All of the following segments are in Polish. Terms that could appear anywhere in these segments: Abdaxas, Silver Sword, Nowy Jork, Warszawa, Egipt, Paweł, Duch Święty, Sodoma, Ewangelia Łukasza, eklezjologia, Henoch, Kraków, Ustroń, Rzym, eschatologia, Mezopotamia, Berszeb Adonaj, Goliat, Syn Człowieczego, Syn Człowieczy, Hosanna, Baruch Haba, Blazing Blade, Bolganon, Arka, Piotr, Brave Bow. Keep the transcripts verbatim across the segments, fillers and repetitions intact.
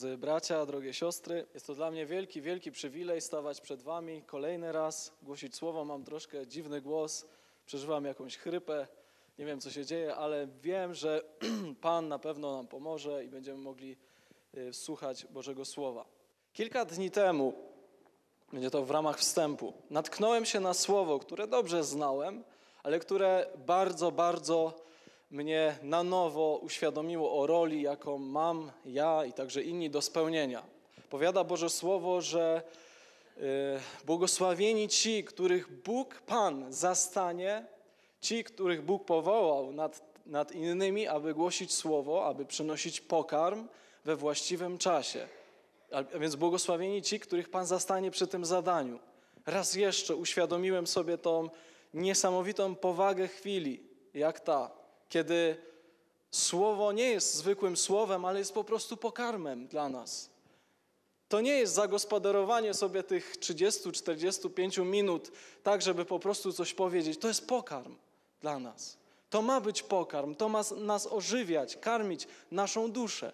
Drodzy bracia, drogie siostry, jest to dla mnie wielki, wielki przywilej stawać przed wami kolejny raz, głosić słowo. Mam troszkę dziwny głos, przeżywam jakąś chrypę, nie wiem co się dzieje, ale wiem, że Pan na pewno nam pomoże i będziemy mogli słuchać Bożego Słowa. Kilka dni temu, będzie to w ramach wstępu, natknąłem się na słowo, które dobrze znałem, ale które bardzo, bardzo mnie na nowo uświadomiło o roli, jaką mam ja i także inni do spełnienia. Powiada Boże Słowo, że yy, błogosławieni ci, których Bóg Pan zastanie, ci, których Bóg powołał nad, nad innymi, aby głosić słowo, aby przynosić pokarm we właściwym czasie. A więc błogosławieni ci, których Pan zastanie przy tym zadaniu. Raz jeszcze uświadomiłem sobie tą niesamowitą powagę chwili, jak ta, kiedy słowo nie jest zwykłym słowem, ale jest po prostu pokarmem dla nas. To nie jest zagospodarowanie sobie tych trzydziestu do czterdziestu pięciu minut tak, żeby po prostu coś powiedzieć. To jest pokarm dla nas. To ma być pokarm, to ma nas ożywiać, karmić naszą duszę.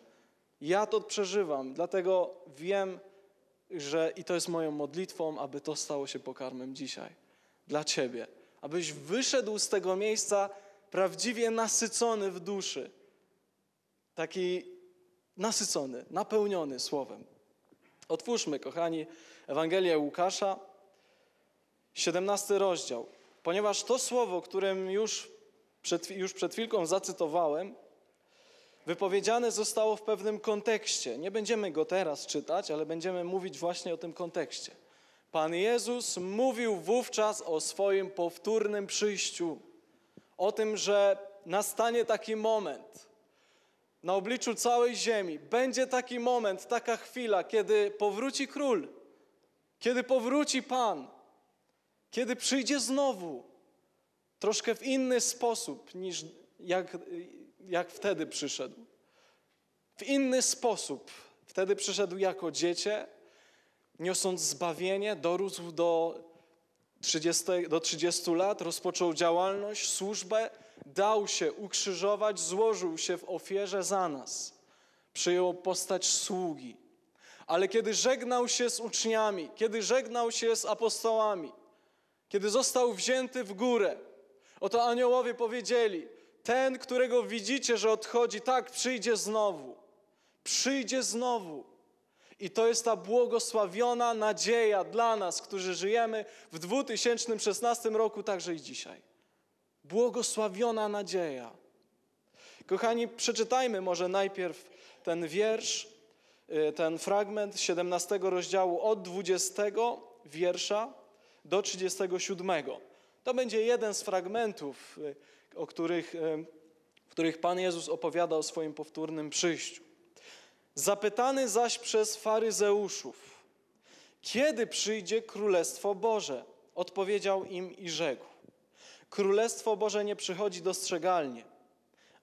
Ja to przeżywam, dlatego wiem, że i to jest moją modlitwą, aby to stało się pokarmem dzisiaj dla ciebie. Abyś wyszedł z tego miejsca prawdziwie nasycony w duszy, taki nasycony, napełniony Słowem. Otwórzmy, kochani, Ewangelię Łukasza, siedemnasty rozdział. Ponieważ to Słowo, którym już przed, już przed chwilką zacytowałem, wypowiedziane zostało w pewnym kontekście. Nie będziemy go teraz czytać, ale będziemy mówić właśnie o tym kontekście. Pan Jezus mówił wówczas o swoim powtórnym przyjściu. O tym, że nastanie taki moment na obliczu całej ziemi. Będzie taki moment, taka chwila, kiedy powróci Król, kiedy powróci Pan, kiedy przyjdzie znowu, troszkę w inny sposób niż jak, jak wtedy przyszedł. W inny sposób. Wtedy przyszedł jako dziecię, niosąc zbawienie, dorósł do trzydziestu, do trzydziestu lat, rozpoczął działalność, służbę, dał się ukrzyżować, złożył się w ofierze za nas. Przyjął postać sługi. Ale kiedy żegnał się z uczniami, kiedy żegnał się z apostołami, kiedy został wzięty w górę, oto aniołowie powiedzieli, ten, którego widzicie, że odchodzi, tak, przyjdzie znowu. Przyjdzie znowu. I to jest ta błogosławiona nadzieja dla nas, którzy żyjemy w dwa tysiące szesnastym roku, także i dzisiaj. Błogosławiona nadzieja. Kochani, przeczytajmy może najpierw ten wiersz, ten fragment siedemnastego rozdziału od dwudziestego wiersza do trzydziestego siódmego. To będzie jeden z fragmentów, o których, w których Pan Jezus opowiada o swoim powtórnym przyjściu. Zapytany zaś przez faryzeuszów, kiedy przyjdzie Królestwo Boże? Odpowiedział im i rzekł, Królestwo Boże nie przychodzi dostrzegalnie,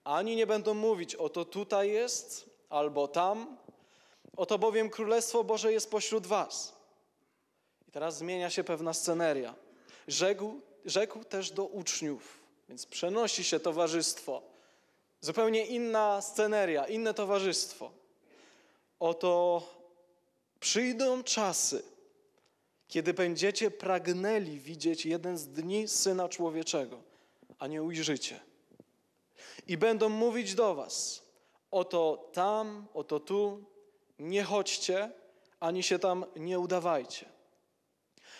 ani nie będą mówić, oto tutaj jest, albo tam, oto bowiem Królestwo Boże jest pośród was. I teraz zmienia się pewna sceneria. Rzekł, rzekł też do uczniów, więc przenosi się towarzystwo. Zupełnie inna sceneria, inne towarzystwo. Oto przyjdą czasy, kiedy będziecie pragnęli widzieć jeden z dni Syna Człowieczego, a nie ujrzycie. I będą mówić do was, oto tam, oto tu, nie chodźcie, ani się tam nie udawajcie.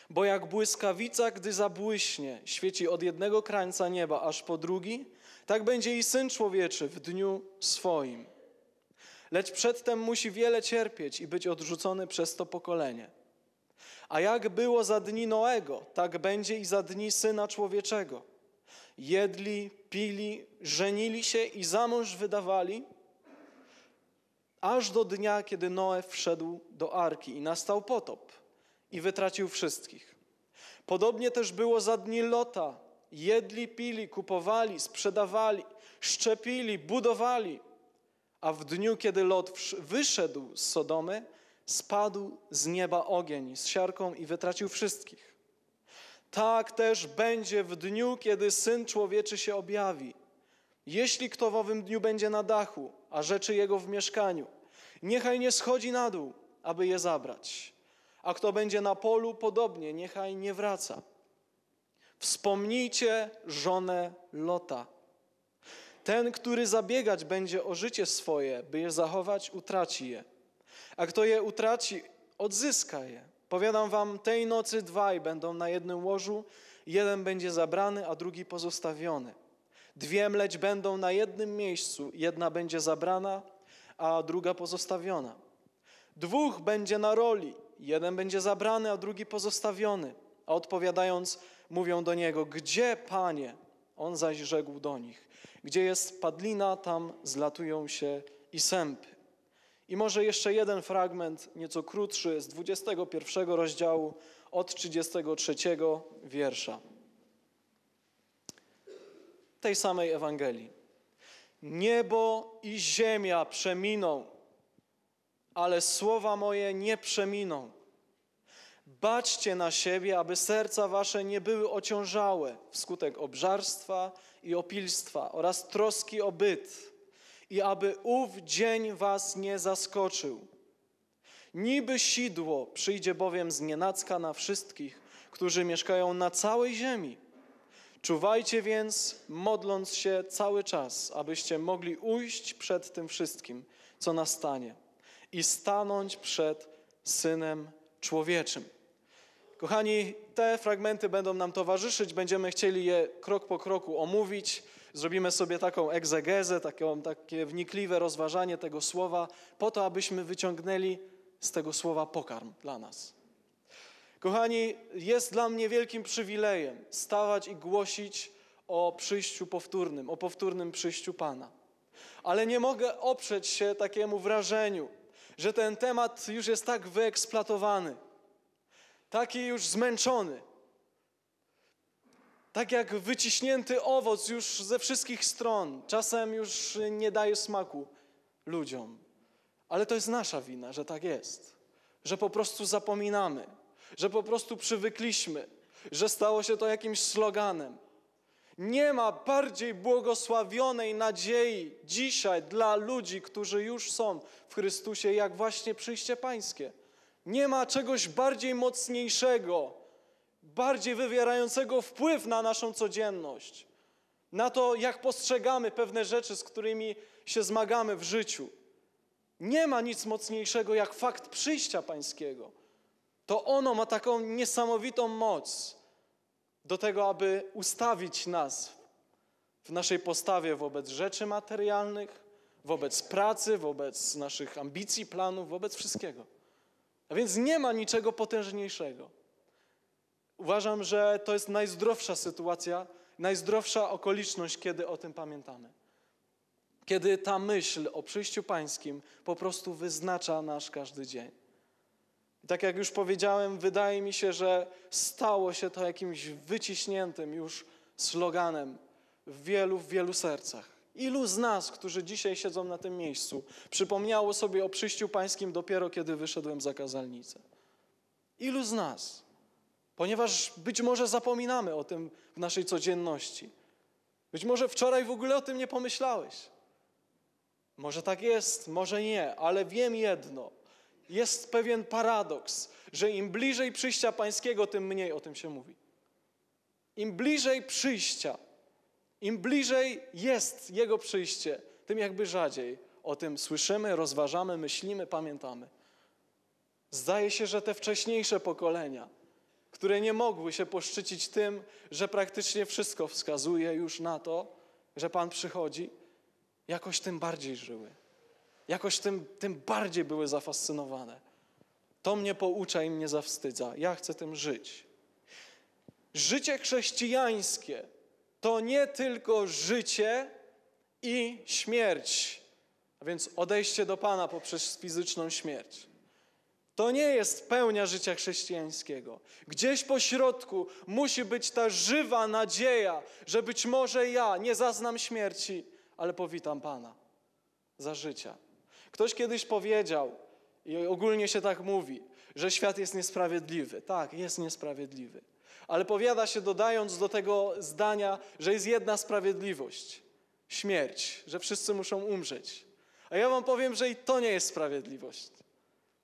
Bo jak błyskawica, gdy zabłyśnie, świeci od jednego krańca nieba aż po drugi, tak będzie i Syn Człowieczy w dniu swoim. Lecz przedtem musi wiele cierpieć i być odrzucony przez to pokolenie. A jak było za dni Noego, tak będzie i za dni Syna Człowieczego. Jedli, pili, żenili się i za mąż wydawali, aż do dnia, kiedy Noe wszedł do Arki i nastał potop i wytracił wszystkich. Podobnie też było za dni Lota. Jedli, pili, kupowali, sprzedawali, szczepili, budowali. A w dniu, kiedy Lot wyszedł z Sodomy, spadł z nieba ogień z siarką i wytracił wszystkich. Tak też będzie w dniu, kiedy Syn Człowieczy się objawi. Jeśli kto w owym dniu będzie na dachu, a rzeczy jego w mieszkaniu, Niechaj nie schodzi na dół, aby je zabrać. A kto będzie na polu, podobnie, niechaj nie wraca. Wspomnijcie żonę Lota. Ten, który zabiegać będzie o życie swoje, by je zachować, utraci je. A kto je utraci, odzyska je. Powiadam wam, tej nocy dwaj będą na jednym łożu, jeden będzie zabrany, a drugi pozostawiony. Dwie mleć będą na jednym miejscu, jedna będzie zabrana, a druga pozostawiona. Dwóch będzie na roli, jeden będzie zabrany, a drugi pozostawiony. A odpowiadając, mówią do niego, gdzie, Panie? On zaś rzekł do nich, gdzie jest padlina, tam zlatują się i sępy. I może jeszcze jeden fragment, nieco krótszy, z dwudziestego pierwszego rozdziału, od trzydziestego trzeciego wiersza. Tej samej Ewangelii. Niebo i ziemia przeminą, ale słowa moje nie przeminą. Baczcie na siebie, aby serca wasze nie były ociążałe wskutek obżarstwa i opilstwa oraz troski o byt i aby ów dzień was nie zaskoczył. Niby sidło przyjdzie bowiem znienacka na wszystkich, którzy mieszkają na całej ziemi. Czuwajcie więc, modląc się cały czas, abyście mogli ujść przed tym wszystkim, co nastanie i stanąć przed Synem Człowieczym. Kochani, te fragmenty będą nam towarzyszyć, będziemy chcieli je krok po kroku omówić. Zrobimy sobie taką egzegezę, takie, takie wnikliwe rozważanie tego słowa, po to, abyśmy wyciągnęli z tego słowa pokarm dla nas. Kochani, jest dla mnie wielkim przywilejem stawać i głosić o przyjściu powtórnym, o powtórnym przyjściu Pana. Ale nie mogę oprzeć się takiemu wrażeniu, że ten temat już jest tak wyeksploatowany, taki już zmęczony, tak jak wyciśnięty owoc już ze wszystkich stron, czasem już nie daje smaku ludziom. Ale to jest nasza wina, że tak jest, że po prostu zapominamy, że po prostu przywykliśmy, że stało się to jakimś sloganem. Nie ma bardziej błogosławionej nadziei dzisiaj dla ludzi, którzy już są w Chrystusie, jak właśnie przyjście Pańskie. Nie ma czegoś bardziej mocniejszego, bardziej wywierającego wpływ na naszą codzienność, na to, jak postrzegamy pewne rzeczy, z którymi się zmagamy w życiu. Nie ma nic mocniejszego jak fakt przyjścia Pańskiego. To ono ma taką niesamowitą moc do tego, aby ustawić nas w naszej postawie wobec rzeczy materialnych, wobec pracy, wobec naszych ambicji, planów, wobec wszystkiego. A więc nie ma niczego potężniejszego. Uważam, że to jest najzdrowsza sytuacja, najzdrowsza okoliczność, kiedy o tym pamiętamy. Kiedy ta myśl o przyjściu Pańskim po prostu wyznacza nasz każdy dzień. I tak jak już powiedziałem, wydaje mi się, że stało się to jakimś wyciśniętym już sloganem w wielu, w wielu sercach. Ilu z nas, którzy dzisiaj siedzą na tym miejscu, przypomniało sobie o przyjściu Pańskim dopiero kiedy wyszedłem za kazalnicę? Ilu z nas? Ponieważ być może zapominamy o tym w naszej codzienności. Być może wczoraj w ogóle o tym nie pomyślałeś. Może tak jest, może nie, ale wiem jedno. Jest pewien paradoks, że im bliżej przyjścia Pańskiego, tym mniej o tym się mówi. Im bliżej przyjścia, im bliżej jest Jego przyjście, tym jakby rzadziej o tym słyszymy, rozważamy, myślimy, pamiętamy. Zdaje się, że te wcześniejsze pokolenia, które nie mogły się poszczycić tym, że praktycznie wszystko wskazuje już na to, że Pan przychodzi, jakoś tym bardziej żyły. Jakoś tym, tym bardziej były zafascynowane. To mnie poucza i mnie zawstydza. Ja chcę tym żyć. Życie chrześcijańskie to nie tylko życie i śmierć, a więc odejście do Pana poprzez fizyczną śmierć. To nie jest pełnia życia chrześcijańskiego. Gdzieś po środku musi być ta żywa nadzieja, że być może ja nie zaznam śmierci, ale powitam Pana za życia. Ktoś kiedyś powiedział, i ogólnie się tak mówi, że świat jest niesprawiedliwy. Tak, jest niesprawiedliwy. Ale powiada się, dodając do tego zdania, że jest jedna sprawiedliwość. Śmierć, że wszyscy muszą umrzeć. A ja wam powiem, że i to nie jest sprawiedliwość.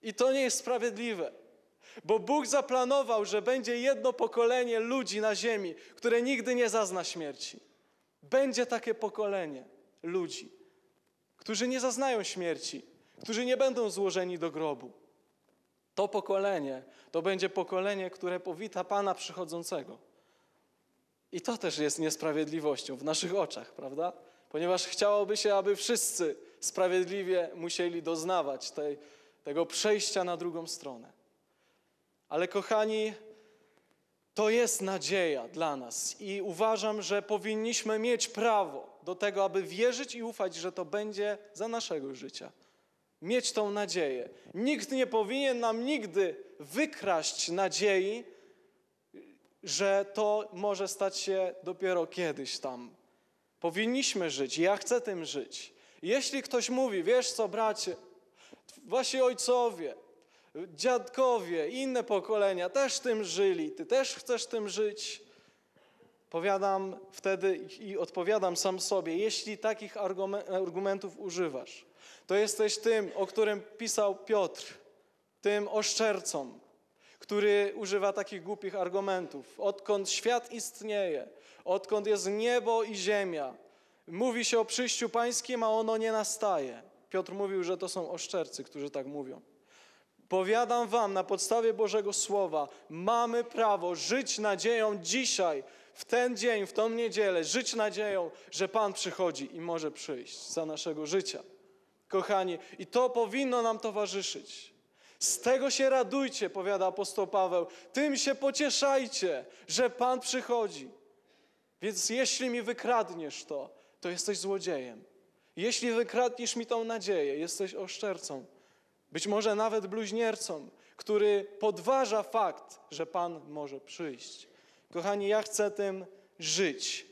I to nie jest sprawiedliwe. Bo Bóg zaplanował, że będzie jedno pokolenie ludzi na ziemi, które nigdy nie zazna śmierci. Będzie takie pokolenie ludzi, którzy nie zaznają śmierci, którzy nie będą złożeni do grobu. To pokolenie to będzie pokolenie, które powita Pana przychodzącego. I to też jest niesprawiedliwością w naszych oczach, prawda? Ponieważ chciałoby się, aby wszyscy sprawiedliwie musieli doznawać tej, tego przejścia na drugą stronę. Ale kochani, to jest nadzieja dla nas i uważam, że powinniśmy mieć prawo do tego, aby wierzyć i ufać, że to będzie za naszego życia. Mieć tą nadzieję. Nikt nie powinien nam nigdy wykraść nadziei, że to może stać się dopiero kiedyś tam. Powinniśmy żyć. Ja chcę tym żyć. Jeśli ktoś mówi, wiesz co, bracie, wasi ojcowie, dziadkowie, inne pokolenia też tym żyli, ty też chcesz tym żyć. Powiadam wtedy i odpowiadam sam sobie, jeśli takich argumentów używasz, to jesteś tym, o którym pisał Piotr, tym oszczercą, który używa takich głupich argumentów. Odkąd świat istnieje, odkąd jest niebo i ziemia, mówi się o przyjściu pańskim, a ono nie nastaje. Piotr mówił, że to są oszczercy, którzy tak mówią. Powiadam wam, na podstawie Bożego Słowa, mamy prawo żyć nadzieją dzisiaj, w ten dzień, w tą niedzielę, żyć nadzieją, że Pan przychodzi i może przyjść za naszego życia. Kochani, i to powinno nam towarzyszyć. Z tego się radujcie, powiada apostoł Paweł, tym się pocieszajcie, że Pan przychodzi. Więc jeśli mi wykradniesz to, to jesteś złodziejem. Jeśli wykradniesz mi tą nadzieję, jesteś oszczercą. Być może nawet bluźniercą, który podważa fakt, że Pan może przyjść. Kochani, ja chcę tym żyć.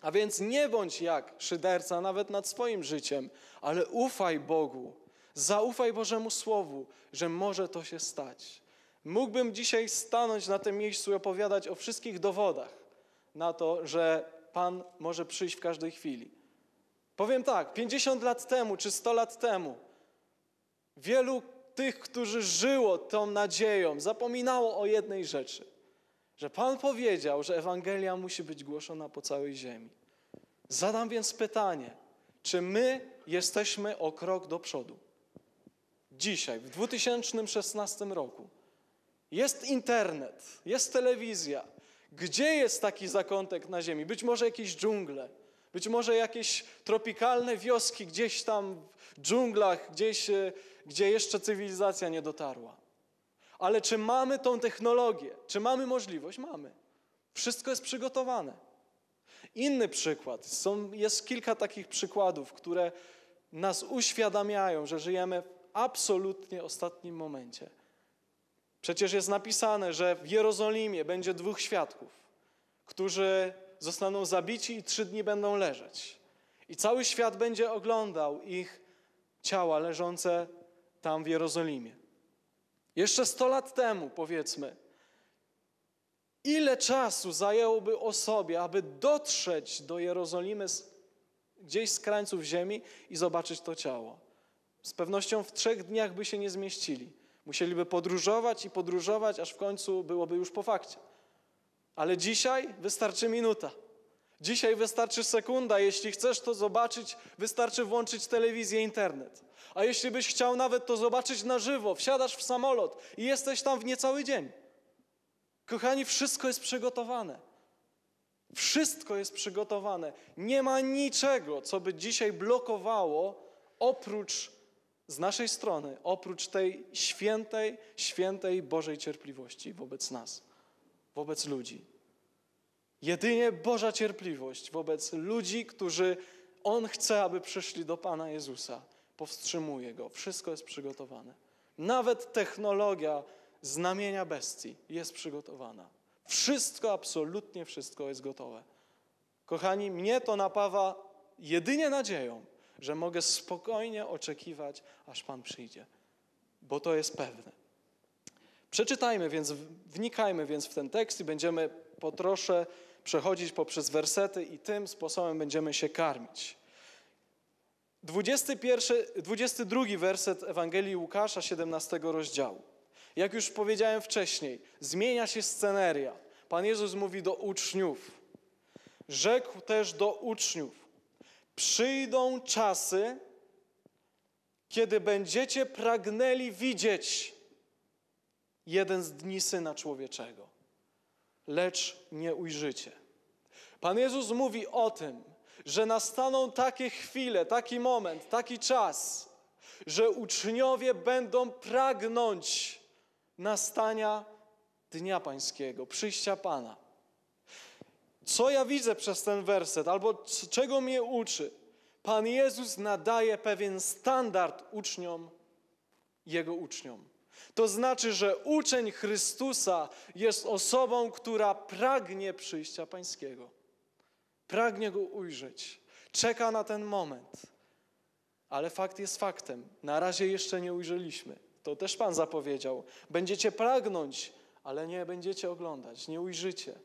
A więc nie bądź jak szyderca nawet nad swoim życiem, ale ufaj Bogu. Zaufaj Bożemu Słowu, że może to się stać. Mógłbym dzisiaj stanąć na tym miejscu i opowiadać o wszystkich dowodach na to, że Pan może przyjść w każdej chwili. Powiem tak, pięćdziesiąt lat temu czy sto lat temu wielu tych, którzy żyło tą nadzieją, zapominało o jednej rzeczy. Że Pan powiedział, że Ewangelia musi być głoszona po całej ziemi. Zadam więc pytanie, czy my jesteśmy o krok do przodu? Dzisiaj, w dwa tysiące szesnastym roku, jest internet, jest telewizja. Gdzie jest taki zakątek na ziemi? Być może jakieś dżungle. Być może jakieś tropikalne wioski gdzieś tam w dżunglach, gdzieś, gdzie jeszcze cywilizacja nie dotarła. Ale czy mamy tą technologię? Czy mamy możliwość? Mamy. Wszystko jest przygotowane. Inny przykład. Są, jest kilka takich przykładów, które nas uświadamiają, że żyjemy w absolutnie ostatnim momencie. Przecież jest napisane, że w Jerozolimie będzie dwóch świadków, którzy zostaną zabici i trzy dni będą leżeć. I cały świat będzie oglądał ich ciała leżące tam w Jerozolimie. Jeszcze sto lat temu, powiedzmy, ile czasu zajęłoby osobie, aby dotrzeć do Jerozolimy gdzieś z krańców ziemi i zobaczyć to ciało? Z pewnością w trzech dniach by się nie zmieścili. Musieliby podróżować i podróżować, aż w końcu byłoby już po fakcie. Ale dzisiaj wystarczy minuta. Dzisiaj wystarczy sekunda. Jeśli chcesz to zobaczyć, wystarczy włączyć telewizję, internet. A jeśli byś chciał nawet to zobaczyć na żywo, wsiadasz w samolot i jesteś tam w niecały dzień. Kochani, wszystko jest przygotowane. Wszystko jest przygotowane. Nie ma niczego, co by dzisiaj blokowało oprócz z naszej strony, oprócz tej świętej, świętej Bożej cierpliwości wobec nas, wobec ludzi. Jedynie Boża cierpliwość wobec ludzi, którzy On chce, aby przyszli do Pana Jezusa. Powstrzymuje Go. Wszystko jest przygotowane. Nawet technologia znamienia bestii jest przygotowana. Wszystko, absolutnie wszystko jest gotowe. Kochani, mnie to napawa jedynie nadzieją, że mogę spokojnie oczekiwać, aż Pan przyjdzie. Bo to jest pewne. Przeczytajmy więc, wnikajmy więc w ten tekst i będziemy po trosze przechodzić poprzez wersety i tym sposobem będziemy się karmić. dwudziesty drugi werset Ewangelii Łukasza, siedemnastego rozdziału. Jak już powiedziałem wcześniej, zmienia się sceneria. Pan Jezus mówi do uczniów. Rzekł też do uczniów, przyjdą czasy, kiedy będziecie pragnęli widzieć jeden z dni Syna Człowieczego, lecz nie ujrzycie. Pan Jezus mówi o tym, że nastaną takie chwile, taki moment, taki czas, że uczniowie będą pragnąć nastania Dnia Pańskiego, przyjścia Pana. Co ja widzę przez ten werset, albo czego mnie uczy? Pan Jezus nadaje pewien standard uczniom, Jego uczniom. To znaczy, że uczeń Chrystusa jest osobą, która pragnie przyjścia Pańskiego. Pragnie Go ujrzeć. Czeka na ten moment. Ale fakt jest faktem. Na razie jeszcze nie ujrzeliśmy. To też Pan zapowiedział. Będziecie pragnąć, ale nie będziecie oglądać. Nie ujrzycie.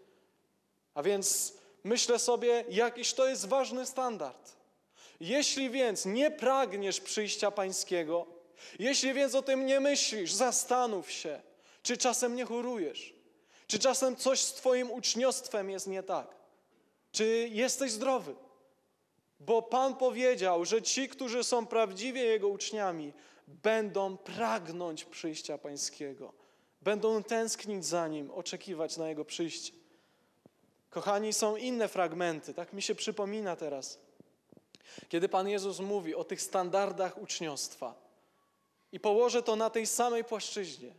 A więc myślę sobie, jakiś to jest ważny standard. Jeśli więc nie pragniesz przyjścia Pańskiego, jeśli więc o tym nie myślisz, zastanów się, czy czasem nie chorujesz, czy czasem coś z Twoim uczniostwem jest nie tak, czy jesteś zdrowy. Bo Pan powiedział, że ci, którzy są prawdziwie Jego uczniami, będą pragnąć przyjścia Pańskiego, będą tęsknić za Nim, oczekiwać na Jego przyjście. Kochani, są inne fragmenty, tak mi się przypomina teraz, kiedy Pan Jezus mówi o tych standardach uczniostwa. I położę to na tej samej płaszczyźnie.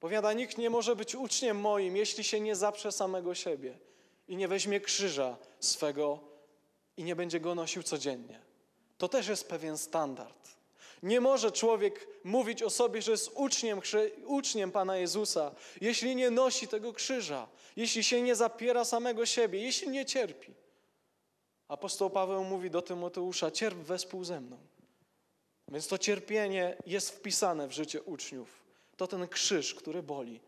Powiada, nikt nie może być uczniem moim, jeśli się nie zaprze samego siebie i nie weźmie krzyża swego i nie będzie go nosił codziennie. To też jest pewien standard. Nie może człowiek mówić o sobie, że jest uczniem, uczniem Pana Jezusa, jeśli nie nosi tego krzyża, jeśli się nie zapiera samego siebie, jeśli nie cierpi. Apostoł Paweł mówi do Tymoteusza, cierp wespół ze mną. Więc to cierpienie jest wpisane w życie uczniów. To ten krzyż, który boli.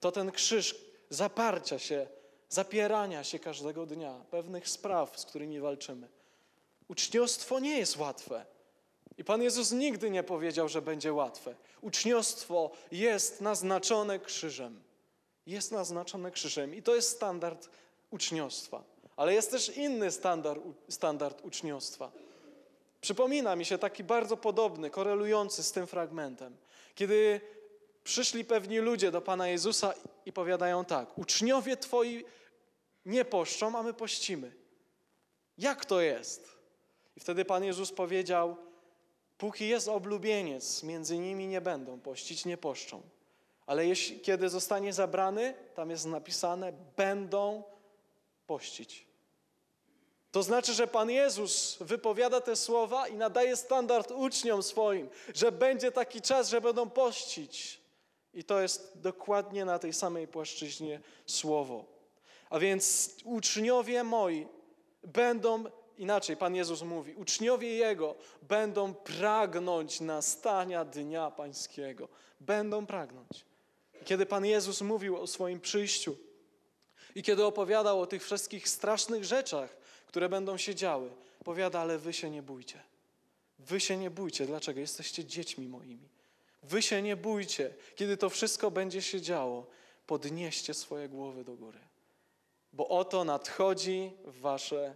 To ten krzyż zaparcia się, zapierania się każdego dnia, pewnych spraw, z którymi walczymy. Uczniostwo nie jest łatwe. I Pan Jezus nigdy nie powiedział, że będzie łatwe. Uczniostwo jest naznaczone krzyżem. Jest naznaczone krzyżem. I to jest standard uczniostwa. Ale jest też inny standard, standard uczniostwa. Przypomina mi się taki bardzo podobny, korelujący z tym fragmentem. Kiedy przyszli pewni ludzie do Pana Jezusa i powiadają tak, uczniowie Twoi nie poszczą, a my pościmy. Jak to jest? I wtedy Pan Jezus powiedział, póki jest oblubieniec, między nimi nie będą pościć, nie poszczą. Ale jeśli, kiedy zostanie zabrany, tam jest napisane, będą pościć. To znaczy, że Pan Jezus wypowiada te słowa i nadaje standard uczniom swoim, że będzie taki czas, że będą pościć. I to jest dokładnie na tej samej płaszczyźnie słowo. A więc uczniowie moi będą, inaczej Pan Jezus mówi, uczniowie Jego będą pragnąć nastania Dnia Pańskiego. Będą pragnąć. I kiedy Pan Jezus mówił o swoim przyjściu i kiedy opowiadał o tych wszystkich strasznych rzeczach, które będą się działy. Powiada, ale wy się nie bójcie. Wy się nie bójcie. Dlaczego? Jesteście dziećmi moimi. Wy się nie bójcie. Kiedy to wszystko będzie się działo, podnieście swoje głowy do góry. Bo oto nadchodzi wasze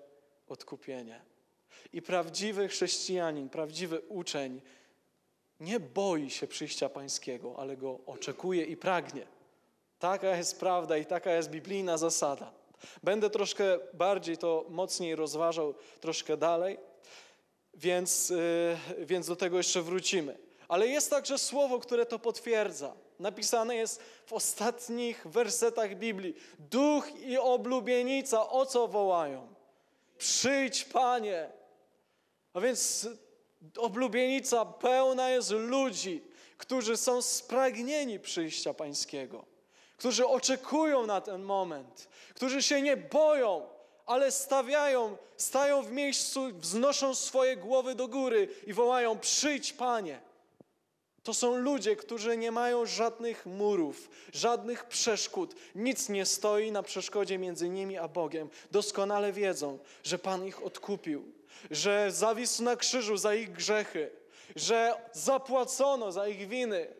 odkupienie. I prawdziwy chrześcijanin, prawdziwy uczeń nie boi się przyjścia Pańskiego, ale go oczekuje i pragnie. Taka jest prawda i taka jest biblijna zasada. Będę troszkę bardziej to mocniej rozważał, troszkę dalej, więc, yy, więc do tego jeszcze wrócimy. Ale jest także słowo, które to potwierdza. Napisane jest w ostatnich wersetach Biblii. Duch i oblubienica o co wołają? Przyjdź, Panie! A więc oblubienica pełna jest ludzi, którzy są spragnieni przyjścia Pańskiego. Którzy oczekują na ten moment, którzy się nie boją, ale stawiają, stają w miejscu, wznoszą swoje głowy do góry i wołają, przyjdź Panie. To są ludzie, którzy nie mają żadnych murów, żadnych przeszkód. Nic nie stoi na przeszkodzie między nimi a Bogiem. Doskonale wiedzą, że Pan ich odkupił, że zawisł na krzyżu za ich grzechy, że zapłacono za ich winy,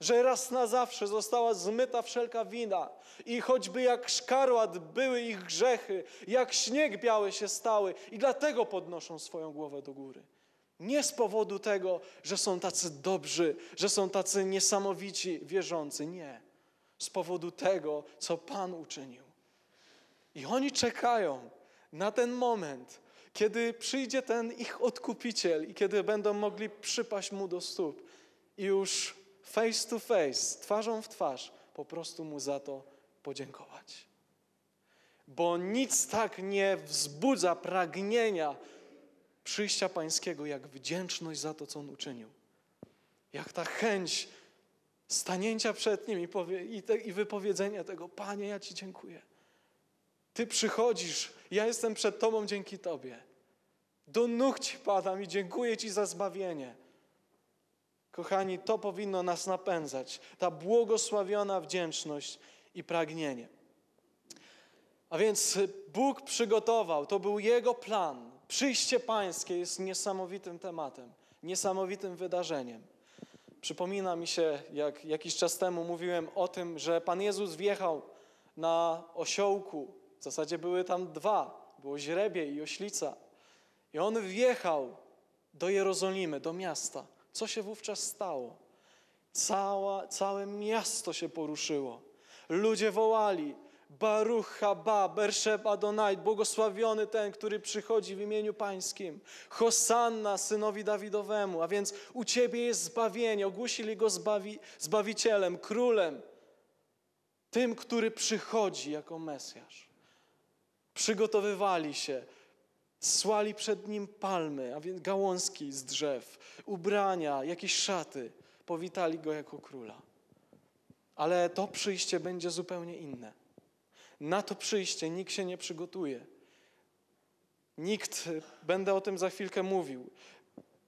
że raz na zawsze została zmyta wszelka wina i choćby jak szkarłat były ich grzechy, jak śnieg biały się stały i dlatego podnoszą swoją głowę do góry. Nie z powodu tego, że są tacy dobrzy, że są tacy niesamowici wierzący. Nie. Z powodu tego, co Pan uczynił. I oni czekają na ten moment, kiedy przyjdzie ten ich odkupiciel i kiedy będą mogli przypaść mu do stóp i już face to face, twarzą w twarz, po prostu mu za to podziękować. Bo nic tak nie wzbudza pragnienia przyjścia Pańskiego, jak wdzięczność za to, co On uczynił. Jak ta chęć stanięcia przed Nim i, powie, i, te, i wypowiedzenia tego, Panie, ja Ci dziękuję. Ty przychodzisz, ja jestem przed Tobą dzięki Tobie. Do nóg Ci padam i dziękuję Ci za zbawienie. Kochani, to powinno nas napędzać, ta błogosławiona wdzięczność i pragnienie. A więc Bóg przygotował, to był Jego plan. Przyjście Pańskie jest niesamowitym tematem, niesamowitym wydarzeniem. Przypomina mi się, jak jakiś czas temu mówiłem o tym, że Pan Jezus wjechał na osiołku. W zasadzie były tam dwa, było źrebie i oślica. I On wjechał do Jerozolimy, do miasta. Co się wówczas stało? Cała, całe miasto się poruszyło. Ludzie wołali, Baruch Haba, Berszeb Adonaj, błogosławiony ten, który przychodzi w imieniu Pańskim. Hosanna synowi Dawidowemu, a więc u Ciebie jest zbawienie. Ogłosili Go zbawi, Zbawicielem, Królem, tym, który przychodzi jako Mesjasz. Przygotowywali się, słali przed Nim palmy, a więc gałązki z drzew, ubrania, jakieś szaty. Powitali Go jako Króla. Ale to przyjście będzie zupełnie inne. Na to przyjście nikt się nie przygotuje. Nikt, będę o tym za chwilkę mówił.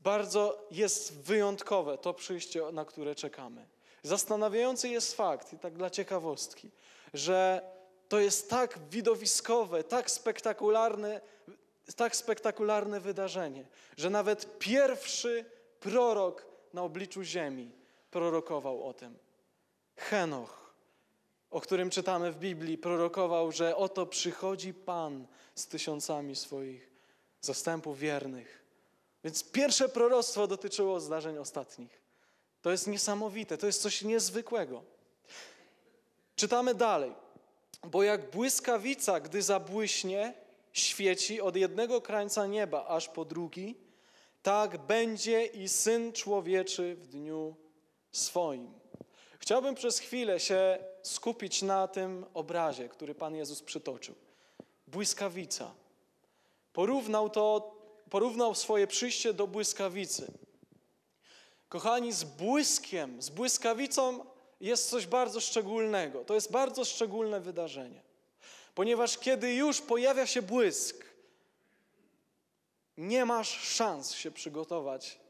Bardzo jest wyjątkowe to przyjście, na które czekamy. Zastanawiający jest fakt, i tak dla ciekawostki, że to jest tak widowiskowe, tak spektakularne, tak spektakularne wydarzenie, że nawet pierwszy prorok na obliczu ziemi prorokował o tym. Henoch, o którym czytamy w Biblii, prorokował, że oto przychodzi Pan z tysiącami swoich zastępów wiernych. Więc pierwsze proroctwo dotyczyło zdarzeń ostatnich. To jest niesamowite, to jest coś niezwykłego. Czytamy dalej. Bo jak błyskawica, gdy zabłyśnie, świeci od jednego krańca nieba aż po drugi, tak będzie i Syn Człowieczy w dniu swoim. Chciałbym przez chwilę się skupić na tym obrazie, który Pan Jezus przytoczył. Błyskawica. Porównał to, porównał swoje przyjście do błyskawicy. Kochani, z błyskiem, z błyskawicą jest coś bardzo szczególnego. To jest bardzo szczególne wydarzenie. Ponieważ kiedy już pojawia się błysk, nie masz szans się przygotować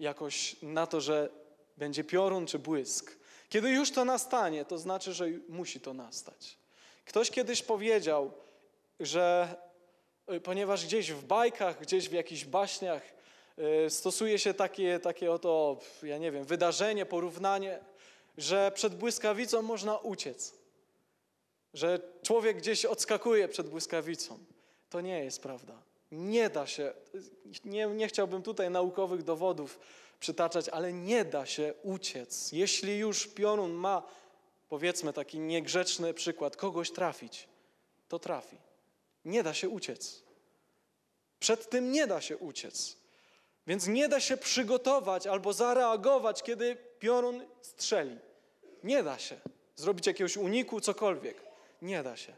jakoś na to, że będzie piorun czy błysk. Kiedy już to nastanie, to znaczy, że musi to nastać. Ktoś kiedyś powiedział, że ponieważ gdzieś w bajkach, gdzieś w jakichś baśniach stosuje się takie, takie oto, ja nie wiem, wydarzenie, porównanie, że przed błyskawicą można uciec. Że człowiek gdzieś odskakuje przed błyskawicą. To nie jest prawda. Nie da się, nie, nie chciałbym tutaj naukowych dowodów przytaczać, ale nie da się uciec. Jeśli już piorun ma, powiedzmy taki niegrzeczny przykład, kogoś trafić, to trafi. Nie da się uciec. Przed tym nie da się uciec. Więc nie da się przygotować albo zareagować, kiedy piorun strzeli. Nie da się. Zrobić jakiegoś uniku, cokolwiek. Nie da się.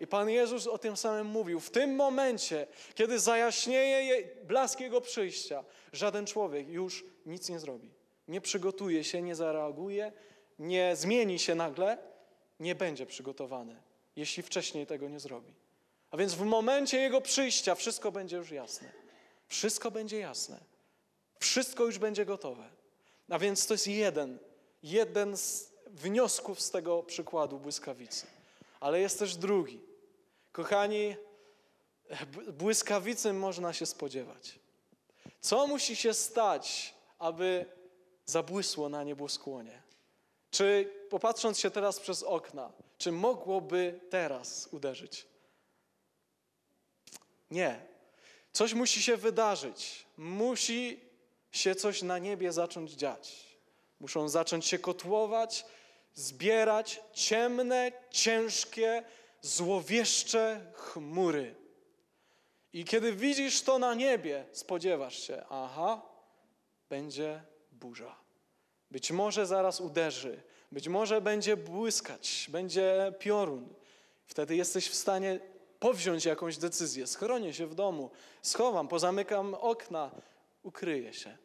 I Pan Jezus o tym samym mówił. W tym momencie, kiedy zajaśnieje blask Jego przyjścia, żaden człowiek już nic nie zrobi. Nie przygotuje się, nie zareaguje, nie zmieni się nagle, nie będzie przygotowany, jeśli wcześniej tego nie zrobi. A więc w momencie Jego przyjścia wszystko będzie już jasne. Wszystko będzie jasne. Wszystko już będzie gotowe. A więc to jest jeden, jeden z wniosków z tego przykładu błyskawicy. Ale jest też drugi. Kochani, błyskawicy można się spodziewać. Co musi się stać, aby zabłysło na nieboskłonie? Czy popatrząc się teraz przez okna, czy mogłoby teraz uderzyć? Nie. Coś musi się wydarzyć. Musi się coś na niebie zacząć dziać. Muszą zacząć się kotłować, zbierać ciemne, ciężkie, złowieszcze chmury. I kiedy widzisz to na niebie, spodziewasz się, aha, będzie burza. Być może zaraz uderzy, być może będzie błyskać, będzie piorun. Wtedy jesteś w stanie powziąć jakąś decyzję. Schronię się w domu, schowam, pozamykam okna, ukryję się.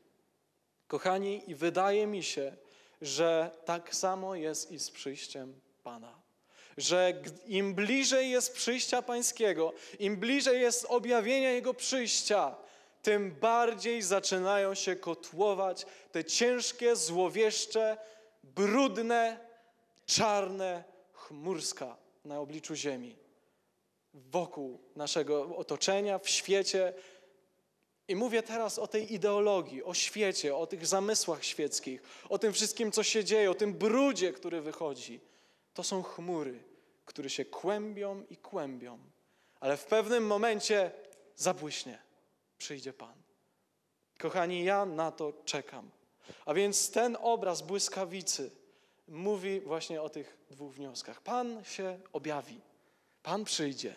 Kochani, i wydaje mi się, że tak samo jest i z przyjściem Pana. Że im bliżej jest przyjścia Pańskiego, im bliżej jest objawienia Jego przyjścia, tym bardziej zaczynają się kotłować te ciężkie, złowieszcze, brudne, czarne chmurska na obliczu ziemi, wokół naszego otoczenia, w świecie. I mówię teraz o tej ideologii, o świecie, o tych zamysłach świeckich, o tym wszystkim, co się dzieje, o tym brudzie, który wychodzi. To są chmury, które się kłębią i kłębią, ale w pewnym momencie zabłyśnie. Przyjdzie Pan. Kochani, ja na to czekam. A więc ten obraz błyskawicy mówi właśnie o tych dwóch wnioskach. Pan się objawi, Pan przyjdzie,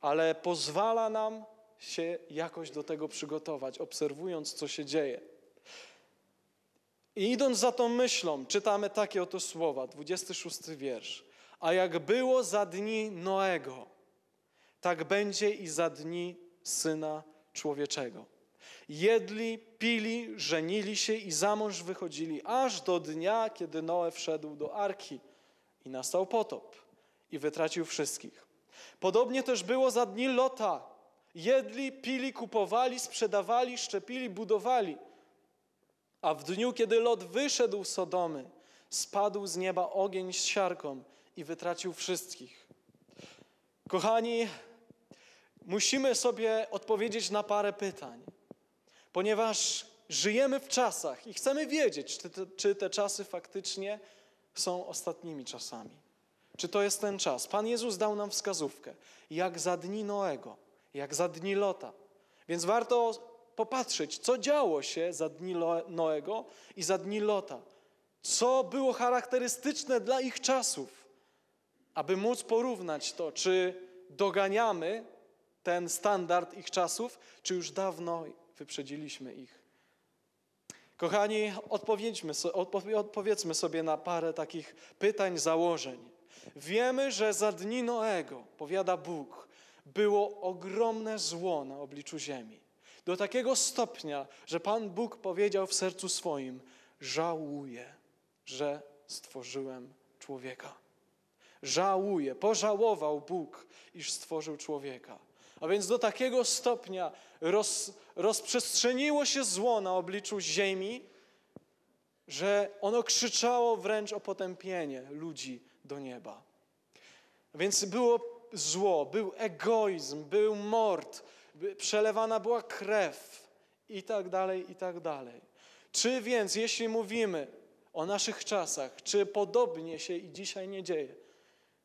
ale pozwala nam się jakoś do tego przygotować, obserwując, co się dzieje. I idąc za tą myślą, czytamy takie oto słowa, dwudziesty szósty wiersz. A jak było za dni Noego, tak będzie i za dni Syna Człowieczego. Jedli, pili, żenili się i za mąż wychodzili, aż do dnia, kiedy Noe wszedł do Arki i nastał potop i wytracił wszystkich. Podobnie też było za dni Lota. Jedli, pili, kupowali, sprzedawali, szczepili, budowali. A w dniu, kiedy Lot wyszedł z Sodomy, spadł z nieba ogień z siarką i wytracił wszystkich. Kochani, musimy sobie odpowiedzieć na parę pytań, ponieważ żyjemy w czasach i chcemy wiedzieć, czy te, czy te czasy faktycznie są ostatnimi czasami. Czy to jest ten czas? Pan Jezus dał nam wskazówkę, jak za dni Noego, jak za dni Lota. Więc warto popatrzeć, co działo się za dni Noego i za dni Lota. Co było charakterystyczne dla ich czasów, aby móc porównać to, czy doganiamy ten standard ich czasów, czy już dawno wyprzedziliśmy ich. Kochani, odpowiedzmy, odpowiedzmy sobie na parę takich pytań, założeń. Wiemy, że za dni Noego, powiada Bóg, było ogromne zło na obliczu ziemi. Do takiego stopnia, że Pan Bóg powiedział w sercu swoim, żałuję, że stworzyłem człowieka. Żałuję, pożałował Bóg, iż stworzył człowieka. A więc do takiego stopnia roz, rozprzestrzeniło się zło na obliczu ziemi, że ono krzyczało wręcz o potępienie ludzi do nieba. A więc było zło, był egoizm, był mord, przelewana była krew i tak dalej, i tak dalej. Czy więc, jeśli mówimy o naszych czasach, czy podobnie się i dzisiaj nie dzieje?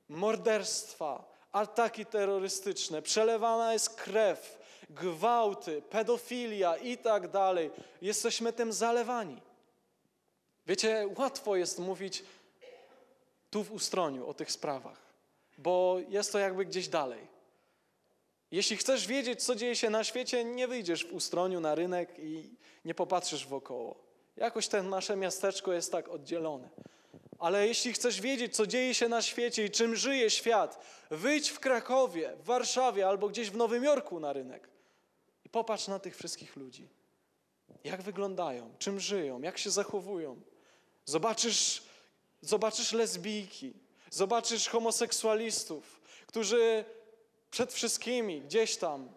Morderstwa, ataki terrorystyczne, przelewana jest krew, gwałty, pedofilia i tak dalej. Jesteśmy tym zalewani. Wiecie, łatwo jest mówić tu w ustroniu o tych sprawach, bo jest to jakby gdzieś dalej. Jeśli chcesz wiedzieć, co dzieje się na świecie, nie wyjdziesz w ustroniu na rynek i nie popatrzysz wokoło. Jakoś to nasze miasteczko jest tak oddzielone. Ale jeśli chcesz wiedzieć, co dzieje się na świecie i czym żyje świat, wyjdź w Krakowie, w Warszawie albo gdzieś w Nowym Jorku na rynek i popatrz na tych wszystkich ludzi. Jak wyglądają, czym żyją, jak się zachowują. Zobaczysz, zobaczysz lesbijki, zobaczysz homoseksualistów, którzy przed wszystkimi gdzieś tam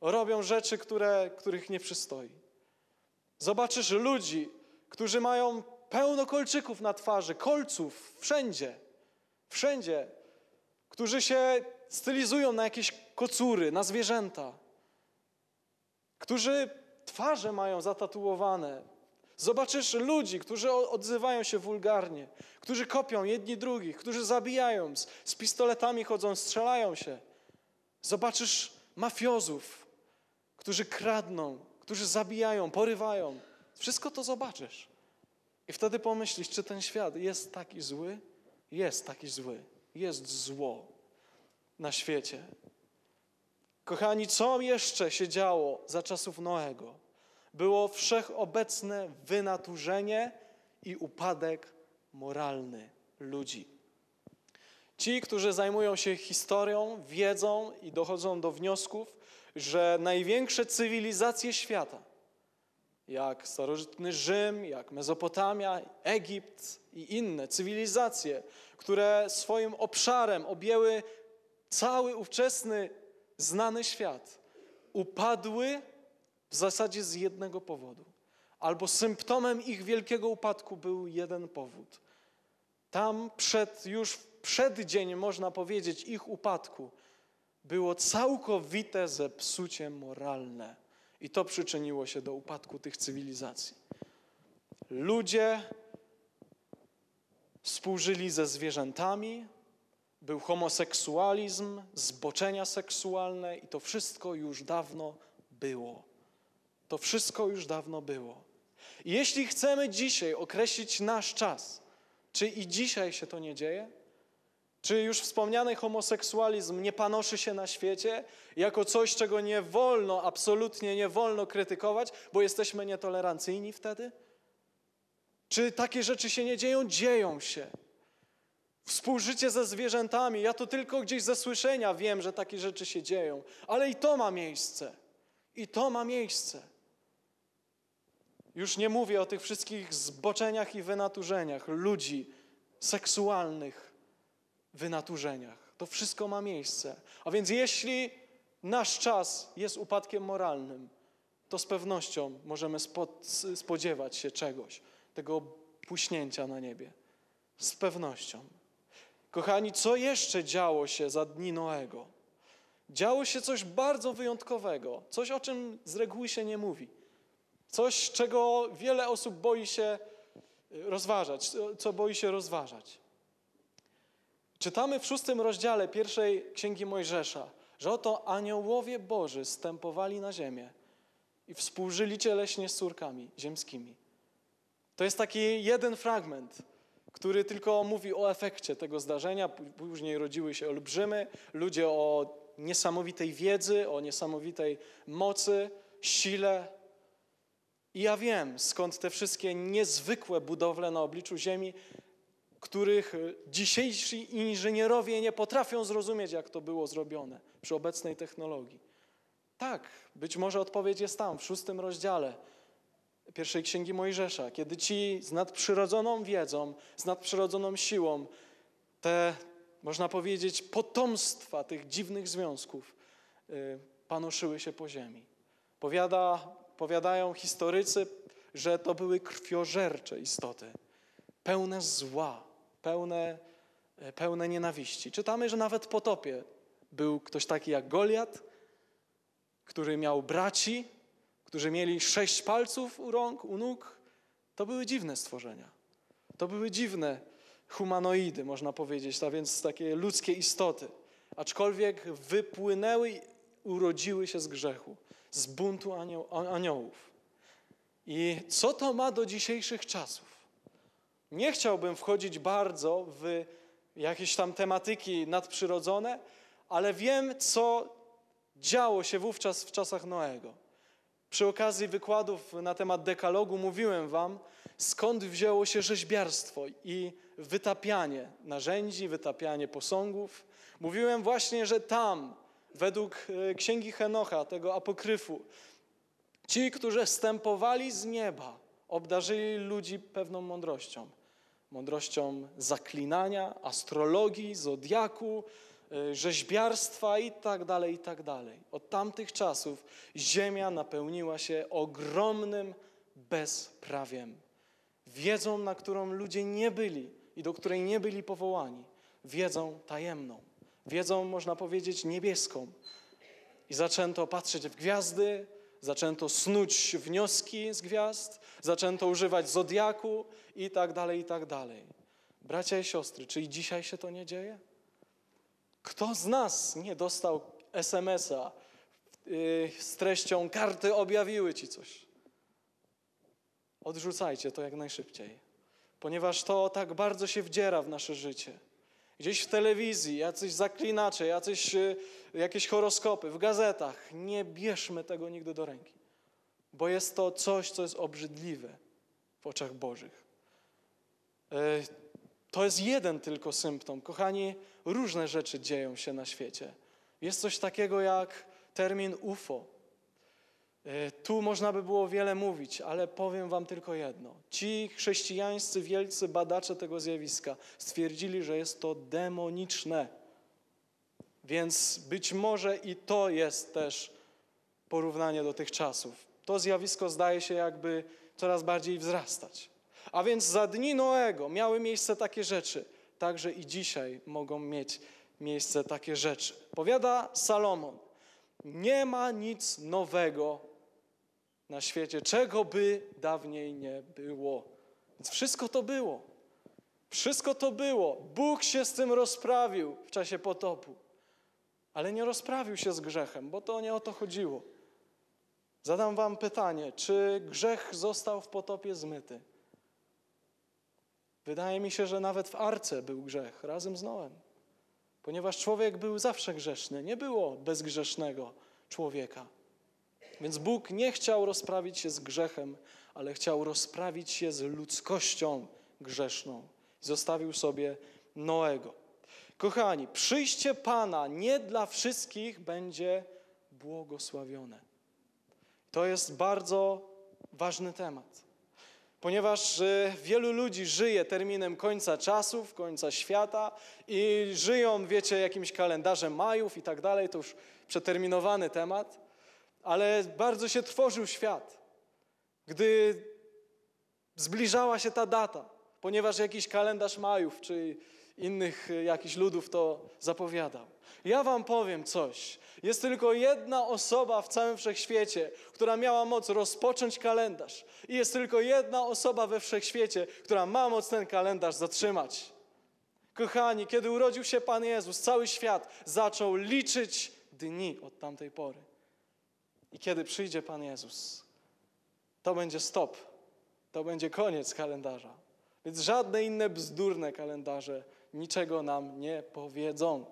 robią rzeczy, które, których nie przystoi. Zobaczysz ludzi, którzy mają pełno kolczyków na twarzy, kolców, wszędzie, wszędzie, którzy się stylizują na jakieś kocury, na zwierzęta, którzy twarze mają zatatuowane. Zobaczysz ludzi, którzy odzywają się wulgarnie, którzy kopią jedni drugich, którzy zabijają, z pistoletami chodzą, strzelają się. Zobaczysz mafiozów, którzy kradną, którzy zabijają, porywają. Wszystko to zobaczysz. I wtedy pomyślisz, czy ten świat jest taki zły? Jest taki zły. Jest zło na świecie. Kochani, co jeszcze się działo za czasów Noego? Było wszechobecne wynaturzenie i upadek moralny ludzi. Ci, którzy zajmują się historią, wiedzą i dochodzą do wniosków, że największe cywilizacje świata, jak starożytny Rzym, jak Mezopotamia, Egipt i inne cywilizacje, które swoim obszarem objęły cały ówczesny, znany świat, upadły w zasadzie z jednego powodu. Albo symptomem ich wielkiego upadku był jeden powód. Tam przed, już w przeddzień, można powiedzieć, ich upadku było całkowite zepsucie moralne. I to przyczyniło się do upadku tych cywilizacji. Ludzie współżyli ze zwierzętami, był homoseksualizm, zboczenia seksualne i to wszystko już dawno było. To wszystko już dawno było. I jeśli chcemy dzisiaj określić nasz czas, czy i dzisiaj się to nie dzieje? Czy już wspomniany homoseksualizm nie panoszy się na świecie jako coś, czego nie wolno, absolutnie nie wolno krytykować, bo jesteśmy nietolerancyjni wtedy? Czy takie rzeczy się nie dzieją? Dzieją się. Współżycie ze zwierzętami. Ja to tylko gdzieś ze słyszenia wiem, że takie rzeczy się dzieją. Ale i to ma miejsce. I to ma miejsce. Już nie mówię o tych wszystkich zboczeniach i wynaturzeniach ludzi seksualnych, wynaturzeniach. To wszystko ma miejsce. A więc jeśli nasz czas jest upadkiem moralnym, to z pewnością możemy spodziewać się czegoś, tego puśnięcia na niebie. Z pewnością. Kochani, co jeszcze działo się za dni Noego? Działo się coś bardzo wyjątkowego, coś, o czym z reguły się nie mówi. Coś, czego wiele osób boi się rozważać, co boi się rozważać. Czytamy w szóstym rozdziale pierwszej Księgi Mojżesza, że oto aniołowie Boży zstępowali na ziemię i współżyli cieleśnie z córkami ziemskimi. To jest taki jeden fragment, który tylko mówi o efekcie tego zdarzenia. Później rodziły się olbrzymy, ludzie o niesamowitej wiedzy, o niesamowitej mocy, sile. I ja wiem, skąd te wszystkie niezwykłe budowle na obliczu ziemi, których dzisiejsi inżynierowie nie potrafią zrozumieć, jak to było zrobione przy obecnej technologii. Tak, być może odpowiedź jest tam, w szóstym rozdziale pierwszej Księgi Mojżesza, kiedy ci z nadprzyrodzoną wiedzą, z nadprzyrodzoną siłą, te, można powiedzieć, potomstwa tych dziwnych związków yy, panoszyły się po ziemi. Powiada, powiadają historycy, że to były krwiożercze istoty, pełne zła, pełne, pełne nienawiści. Czytamy, że nawet po potopie był ktoś taki jak Goliat, który miał braci, którzy mieli sześć palców u rąk, u nóg. To były dziwne stworzenia. To były dziwne humanoidy, można powiedzieć, a więc takie ludzkie istoty. Aczkolwiek wypłynęły i urodziły się z grzechu, z buntu anioł, aniołów. I co to ma do dzisiejszych czasów? Nie chciałbym wchodzić bardzo w jakieś tam tematyki nadprzyrodzone, ale wiem, co działo się wówczas w czasach Noego. Przy okazji wykładów na temat dekalogu mówiłem wam, skąd wzięło się rzeźbiarstwo i wytapianie narzędzi, wytapianie posągów. Mówiłem właśnie, że tam, według księgi Henocha, tego apokryfu, ci, którzy zstępowali z nieba, obdarzyli ludzi pewną mądrością. Mądrością zaklinania, astrologii, zodiaku, rzeźbiarstwa i tak dalej, i tak dalej. Od tamtych czasów ziemia napełniła się ogromnym bezprawiem. Wiedzą, na którą ludzie nie byli i do której nie byli powołani. Wiedzą tajemną. wiedzą, można powiedzieć, niebieską. I zaczęto patrzeć w gwiazdy, zaczęto snuć wnioski z gwiazd, zaczęto używać zodiaku i tak dalej, i tak dalej. Bracia i siostry, czy i dzisiaj się to nie dzieje? Kto z nas nie dostał es em es a yy, z treścią karty objawiły ci coś? Odrzucajcie to jak najszybciej, ponieważ to tak bardzo się wdziera w nasze życie. Gdzieś w telewizji, jacyś zaklinacze, jacyś, jakieś horoskopy, w gazetach. Nie bierzmy tego nigdy do ręki, bo jest to coś, co jest obrzydliwe w oczach Bożych. To jest jeden tylko symptom. Kochani, różne rzeczy dzieją się na świecie. Jest coś takiego jak termin U F O. Tu można by było wiele mówić, ale powiem wam tylko jedno. Ci chrześcijańscy wielcy badacze tego zjawiska stwierdzili, że jest to demoniczne. Więc być może i to jest też porównanie do tych czasów. To zjawisko zdaje się jakby coraz bardziej wzrastać. A więc za dni Noego miały miejsce takie rzeczy. Także i dzisiaj mogą mieć miejsce takie rzeczy. Powiada Salomon: nie ma nic nowego na świecie, czego by dawniej nie było. Więc wszystko to było. Wszystko to było. Bóg się z tym rozprawił w czasie potopu. Ale nie rozprawił się z grzechem, bo to nie o to chodziło. Zadam wam pytanie, czy grzech został w potopie zmyty? Wydaje mi się, że nawet w Arce był grzech, razem z Noem. Ponieważ człowiek był zawsze grzeszny, nie było bezgrzesznego człowieka. Więc Bóg nie chciał rozprawić się z grzechem, ale chciał rozprawić się z ludzkością grzeszną. Zostawił sobie Noego. Kochani, przyjście Pana nie dla wszystkich będzie błogosławione. To jest bardzo ważny temat, ponieważ wielu ludzi żyje terminem końca czasów, końca świata i żyją, wiecie, jakimś kalendarzem majów i tak dalej. To już przeterminowany temat. Ale bardzo się trwożył świat, gdy zbliżała się ta data, ponieważ jakiś kalendarz Majów czy innych jakichś ludów to zapowiadał. Ja wam powiem coś. Jest tylko jedna osoba w całym wszechświecie, która miała moc rozpocząć kalendarz. I jest tylko jedna osoba we wszechświecie, która ma moc ten kalendarz zatrzymać. Kochani, kiedy urodził się Pan Jezus, cały świat zaczął liczyć dni od tamtej pory. I kiedy przyjdzie Pan Jezus, to będzie stop. To będzie koniec kalendarza. Więc żadne inne bzdurne kalendarze niczego nam nie powiedzą.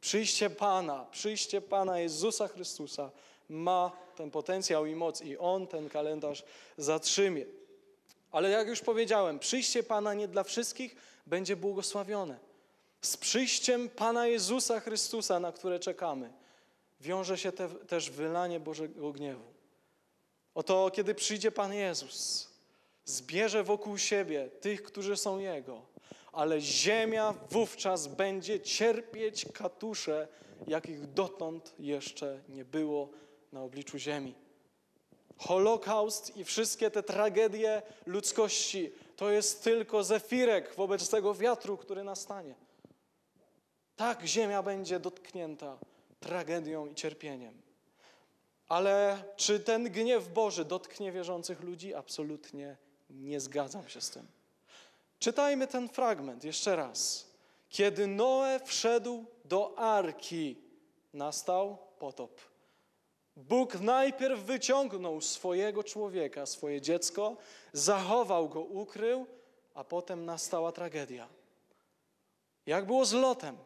Przyjście Pana, przyjście Pana Jezusa Chrystusa ma ten potencjał i moc i On ten kalendarz zatrzymie. Ale jak już powiedziałem, przyjście Pana nie dla wszystkich będzie błogosławione. Z przyjściem Pana Jezusa Chrystusa, na które czekamy, wiąże się te, też wylanie Bożego gniewu. Oto kiedy przyjdzie Pan Jezus, zbierze wokół siebie tych, którzy są Jego, ale ziemia wówczas będzie cierpieć katusze, jakich dotąd jeszcze nie było na obliczu ziemi. Holokaust i wszystkie te tragedie ludzkości to jest tylko zefirek wobec tego wiatru, który nastanie. Tak ziemia będzie dotknięta tragedią i cierpieniem. Ale czy ten gniew Boży dotknie wierzących ludzi? Absolutnie nie zgadzam się z tym. Czytajmy ten fragment jeszcze raz. Kiedy Noe wszedł do Arki, nastał potop. Bóg najpierw wyciągnął swojego człowieka, swoje dziecko, zachował go, ukrył, a potem nastała tragedia. Jak było z Lotem?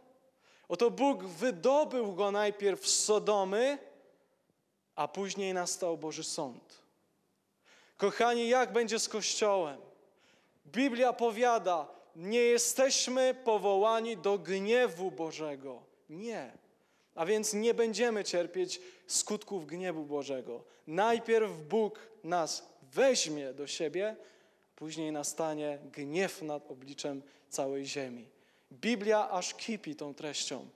Oto Bóg wydobył go najpierw z Sodomy, a później nastał Boży sąd. Kochani, jak będzie z Kościołem? Biblia powiada, nie jesteśmy powołani do gniewu Bożego. Nie. A więc nie będziemy cierpieć skutków gniewu Bożego. Najpierw Bóg nas weźmie do siebie, później nastanie gniew nad obliczem całej ziemi. Biblia aż kipi tą treścią,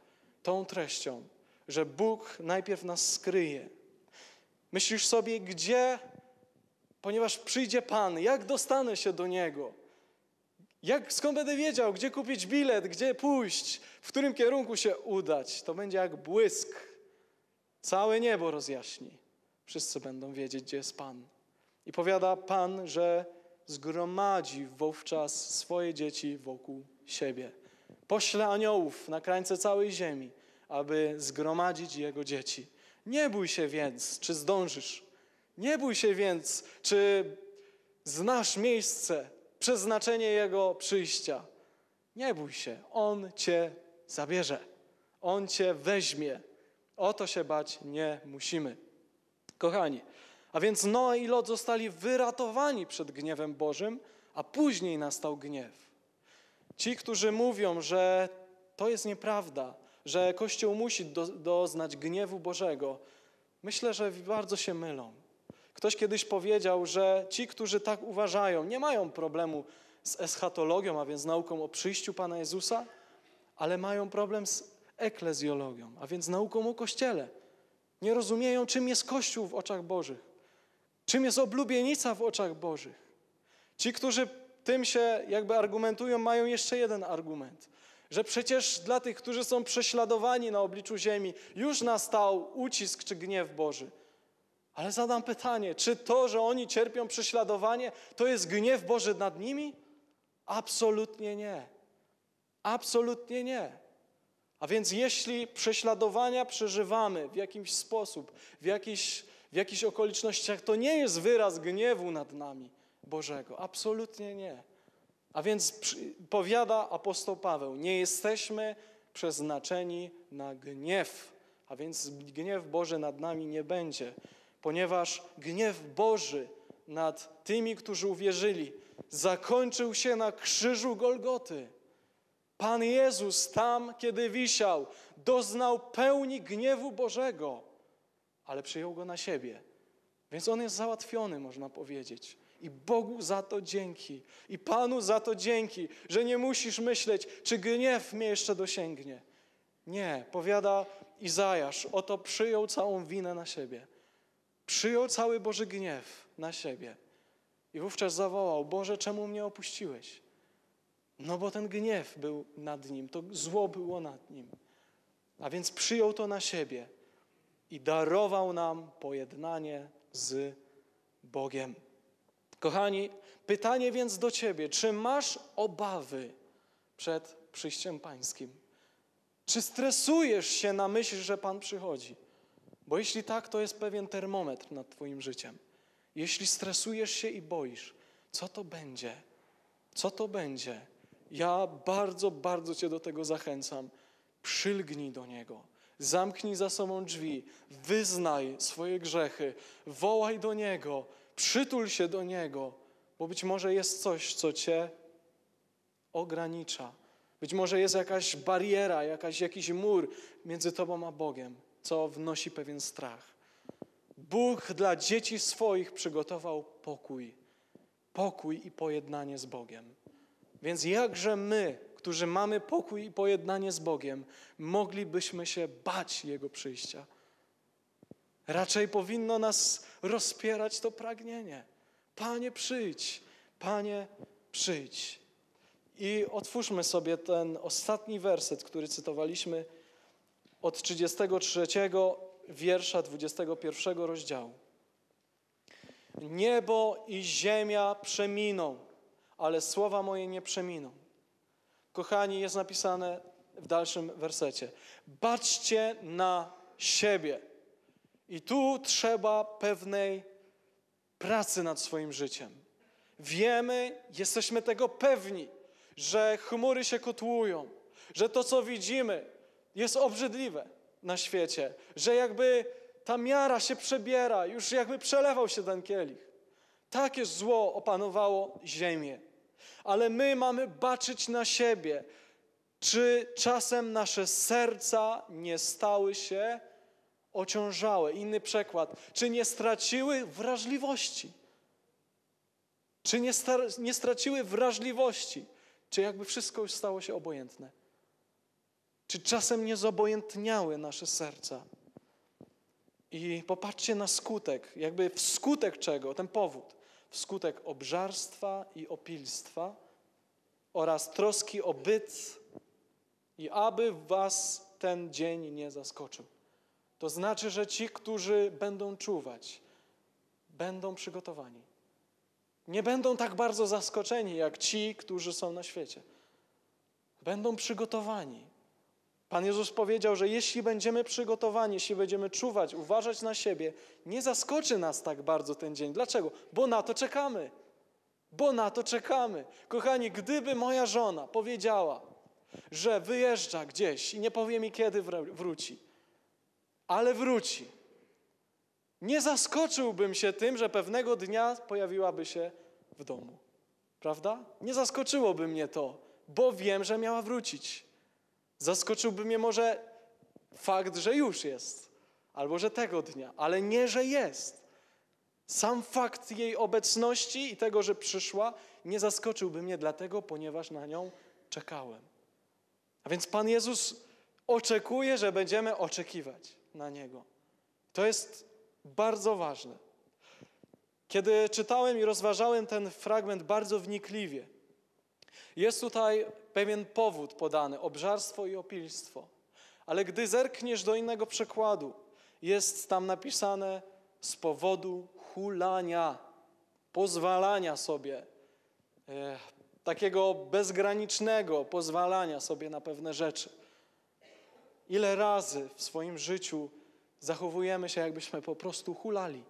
tą treścią, że Bóg najpierw nas skryje. Myślisz sobie, gdzie... Ponieważ przyjdzie Pan, jak dostanę się do Niego? Jak, skąd będę wiedział, gdzie kupić bilet, gdzie pójść, w którym kierunku się udać? To będzie jak błysk. Całe niebo rozjaśni. Wszyscy będą wiedzieć, gdzie jest Pan. I powiada Pan, że zgromadzi wówczas swoje dzieci wokół siebie. Pośle aniołów na krańce całej ziemi, aby zgromadzić Jego dzieci. Nie bój się więc, czy zdążysz. Nie bój się więc, czy znasz miejsce, przeznaczenie Jego przyjścia. Nie bój się, On cię zabierze. On cię weźmie. O to się bać nie musimy. Kochani, a więc Noe i Lot zostali wyratowani przed gniewem Bożym, a później nastał gniew. Ci, którzy mówią, że to jest nieprawda, że Kościół musi do, doznać gniewu Bożego, myślę, że bardzo się mylą. Ktoś kiedyś powiedział, że ci, którzy tak uważają, nie mają problemu z eschatologią, a więc nauką o przyjściu Pana Jezusa, ale mają problem z eklezjologią, a więc nauką o Kościele. Nie rozumieją, czym jest Kościół w oczach Bożych, czym jest oblubienica w oczach Bożych. Ci, którzy tym się jakby argumentują, mają jeszcze jeden argument, że przecież dla tych, którzy są prześladowani na obliczu ziemi, już nastał ucisk czy gniew Boży. Ale zadam pytanie, czy to, że oni cierpią prześladowanie, to jest gniew Boży nad nimi? Absolutnie nie. Absolutnie nie. A więc jeśli prześladowania przeżywamy w jakiś sposób, w jakichś w jakichś okolicznościach, to nie jest wyraz gniewu nad nami Bożego. Absolutnie nie. A więc powiada apostoł Paweł, nie jesteśmy przeznaczeni na gniew. A więc gniew Boży nad nami nie będzie, ponieważ gniew Boży nad tymi, którzy uwierzyli, zakończył się na krzyżu Golgoty. Pan Jezus tam, kiedy wisiał, doznał pełni gniewu Bożego, ale przyjął go na siebie. Więc on jest załatwiony, można powiedzieć. I Bogu za to dzięki. I Panu za to dzięki, że nie musisz myśleć, czy gniew mnie jeszcze dosięgnie. Nie, powiada Izajasz, oto przyjął całą winę na siebie. Przyjął cały Boży gniew na siebie. I wówczas zawołał, Boże, czemu mnie opuściłeś? No bo ten gniew był nad nim, to zło było nad nim. A więc przyjął to na siebie i darował nam pojednanie z Bogiem. Kochani, pytanie więc do ciebie, czy masz obawy przed przyjściem Pańskim? Czy stresujesz się na myśl, że Pan przychodzi? Bo jeśli tak, to jest pewien termometr nad twoim życiem. Jeśli stresujesz się i boisz, co to będzie? Co to będzie? Ja bardzo, bardzo cię do tego zachęcam. Przylgnij do Niego. Zamknij za sobą drzwi. Wyznaj swoje grzechy. Wołaj do Niego. Przytul się do Niego. Bo być może jest coś, co cię ogranicza. Być może jest jakaś bariera, jakaś, jakiś mur między tobą a Bogiem, co wnosi pewien strach. Bóg dla dzieci swoich przygotował pokój. Pokój i pojednanie z Bogiem. Więc jakże my, którzy mamy pokój i pojednanie z Bogiem, moglibyśmy się bać Jego przyjścia? Raczej powinno nas rozpierać to pragnienie. Panie, przyjdź! Panie, przyjdź! I otwórzmy sobie ten ostatni werset, który cytowaliśmy od trzydziestego trzeciego wiersza dwudziestego pierwszego rozdziału. Niebo i ziemia przeminą, ale słowa moje nie przeminą. Kochani, jest napisane w dalszym wersecie. Baczcie na siebie. I tu trzeba pewnej pracy nad swoim życiem. Wiemy, jesteśmy tego pewni, że chmury się kotłują, że to, co widzimy, jest obrzydliwe na świecie, że jakby ta miara się przebiera, już jakby przelewał się ten kielich. Takie zło opanowało ziemię. Ale my mamy baczyć na siebie, czy czasem nasze serca nie stały się ociążałe. Inny przekład. Czy nie straciły wrażliwości? Czy nie, star- nie straciły wrażliwości? Czy jakby wszystko już stało się obojętne? Czy czasem nie zobojętniały nasze serca? I popatrzcie na skutek, jakby wskutek czego, ten powód, wskutek obżarstwa i opilstwa oraz troski o byt i aby was ten dzień nie zaskoczył. To znaczy, że ci, którzy będą czuwać, będą przygotowani. Nie będą tak bardzo zaskoczeni, jak ci, którzy są na świecie. Będą przygotowani. Pan Jezus powiedział, że jeśli będziemy przygotowani, jeśli będziemy czuwać, uważać na siebie, nie zaskoczy nas tak bardzo ten dzień. Dlaczego? Bo na to czekamy. Bo na to czekamy. Kochani, gdyby moja żona powiedziała, że wyjeżdża gdzieś i nie powie mi, kiedy wróci, ale wróci, nie zaskoczyłbym się tym, że pewnego dnia pojawiłaby się w domu. Prawda? Nie zaskoczyłoby mnie to, bo wiem, że miała wrócić. Zaskoczyłby mnie może fakt, że już jest, albo że tego dnia, ale nie, że jest. Sam fakt jej obecności i tego, że przyszła, nie zaskoczyłby mnie dlatego, ponieważ na nią czekałem. A więc Pan Jezus oczekuje, że będziemy oczekiwać na Niego. To jest bardzo ważne. Kiedy czytałem i rozważałem ten fragment bardzo wnikliwie, jest tutaj pewien powód podany, obżarstwo i opilstwo. Ale gdy zerkniesz do innego przekładu, jest tam napisane z powodu hulania, pozwalania sobie, e, takiego bezgranicznego pozwalania sobie na pewne rzeczy. Ile razy w swoim życiu zachowujemy się, jakbyśmy po prostu hulali.